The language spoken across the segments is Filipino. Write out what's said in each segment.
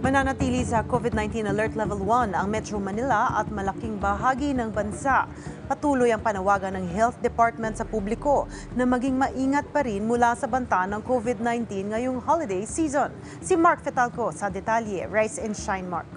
Mananatili sa COVID-19 Alert Level 1 ang Metro Manila at malaking bahagi ng bansa. Patuloy ang panawagan ng Health Department sa publiko na maging maingat pa rin mula sa banta ng COVID-19 ngayong holiday season. Si Mark Fetalco sa detalye. Rise and Shine, Mark.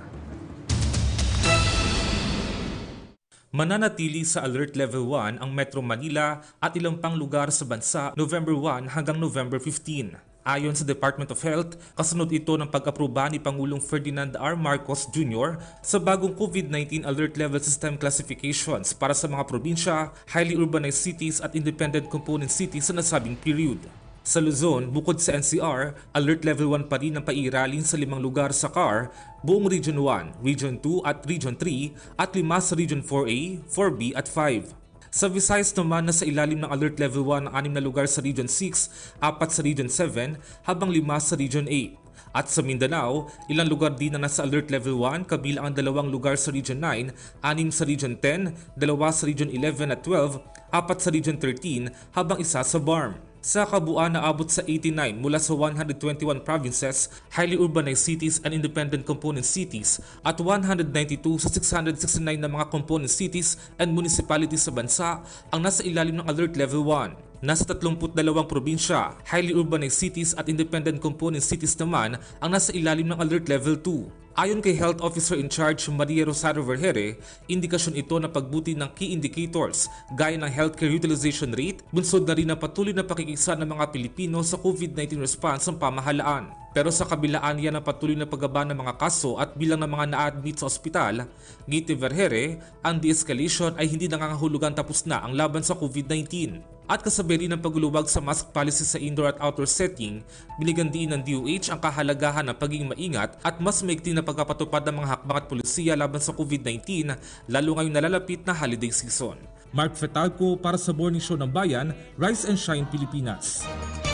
Mananatili sa Alert Level 1 ang Metro Manila at ilang pang lugar sa bansa November 1 hanggang November 15. Ayon sa Department of Health, kasunod ito ng pag-aproba ni Pangulong Ferdinand R. Marcos Jr. sa bagong COVID-19 Alert Level System Classifications para sa mga probinsya, highly urbanized cities at independent component cities sa nasabing period. Sa Luzon, bukod sa NCR, Alert Level 1 pa rin ang pairalin sa 5 lugar sa CAR, buong Region 1, Region 2 at Region 3 at 5 sa Region 4A, 4B at 5. Sa Visayas naman, nasa ilalim ng Alert Level 1 ang 6 na lugar sa Region 6, 4 sa Region 7, habang 5 sa Region 8. At sa Mindanao, ilang lugar din na nasa Alert Level 1 kabilang ang 2 lugar sa Region 9, 6 sa Region 10, 2 sa Region 11 at 12, 4 sa Region 13, habang 1 sa BARM. Sa kabuuan naabot sa 89 mula sa 121 provinces, highly urbanized cities and independent component cities at 192 sa 669 na mga component cities and municipalities sa bansa ang nasa ilalim ng Alert Level 1. Nasa 32 probinsya, highly urbanized cities at independent component cities naman ang nasa ilalim ng Alert Level 2. Ayon kay Health Officer in Charge Maria Rosario Verhere, indikasyon ito na pagbuti ng key indicators gaya ng healthcare utilization rate, bunsod na rin na patuloy na pakikisa ng mga Pilipino sa COVID-19 response ng pamahalaan. Pero sa kabilaan yan ang patuloy na paggaba ng mga kaso at bilang ng mga na-admit sa ospital, Giti Verhere, ang de-escalation ay hindi nangangahulugan tapos na ang laban sa COVID-19. At kasabay rin ng pagluluwag sa mask policy sa indoor at outdoor setting, binigyan din ng DOH ang kahalagahan ng pagiging maingat at mas maigti na pagpapatupad ng mga hakbang at polisiya laban sa COVID-19 lalo ngayong nalalapit na holiday season. Mark Fetalco para sa Morning Show ng Bayan, Rise and Shine Pilipinas.